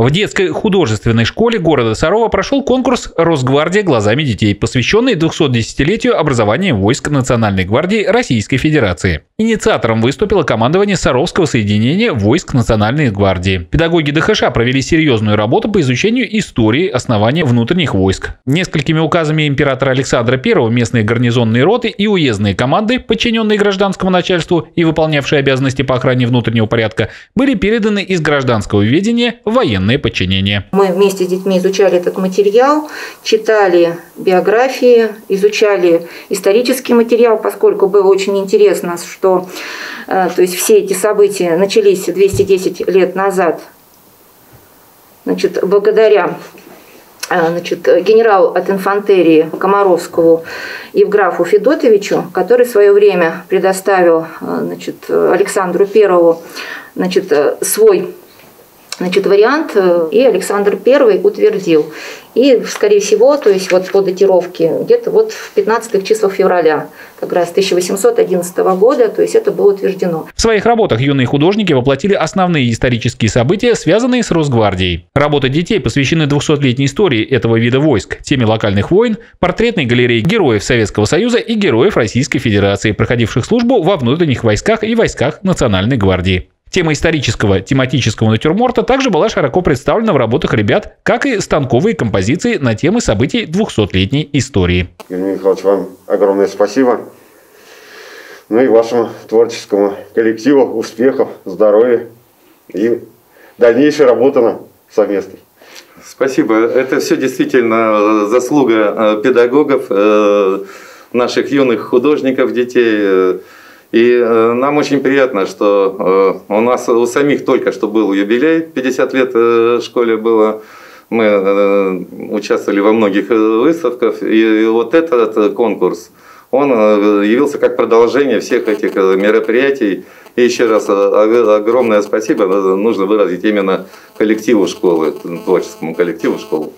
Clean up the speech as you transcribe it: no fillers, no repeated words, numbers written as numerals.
В детской художественной школе города Сарова прошел конкурс «Росгвардия глазами детей», посвященный 210-летию образования войск Национальной гвардии Российской Федерации. Инициатором выступило командование Саровского соединения войск Национальной гвардии. Педагоги ДХШ провели серьезную работу по изучению истории основания внутренних войск. Несколькими указами императора Александра I местные гарнизонные роты и уездные команды, подчиненные гражданскому начальству и выполнявшие обязанности по охране внутреннего порядка, были переданы из гражданского ведения в военные подчинение. Мы вместе с детьми изучали этот материал, читали биографии, изучали исторический материал, поскольку было очень интересно, что все эти события начались 210 лет назад. Благодаря генералу от инфантерии Комаровскому Евграфу Федотовичу, который в свое время предоставил Александру I свой вариант, и Александр I утвердил. И, скорее всего, по датировке, где-то в 15-х числах февраля, как раз 1811 года, это было утверждено. В своих работах юные художники воплотили основные исторические события, связанные с Росгвардией. Работы детей посвящены 200-летней истории этого вида войск, теме локальных войн, портретной галереи героев Советского Союза и героев Российской Федерации, проходивших службу во внутренних войсках и войсках Национальной гвардии. Тема исторического тематического натюрморта также была широко представлена в работах ребят, как и станковые композиции на темы событий 200-летней истории. Евгений Михайлович, вам огромное спасибо. Ну и вашему творческому коллективу успехов, здоровья и дальнейшей работы нам совместной. Спасибо. Это все действительно заслуга педагогов, наших юных художников, детей. И нам очень приятно, что у нас у самих только что был юбилей, 50 лет школе было. Мы участвовали во многих выставках, и вот этот конкурс, он явился как продолжение всех этих мероприятий. И еще раз огромное спасибо нужно выразить именно коллективу школы, творческому коллективу школы.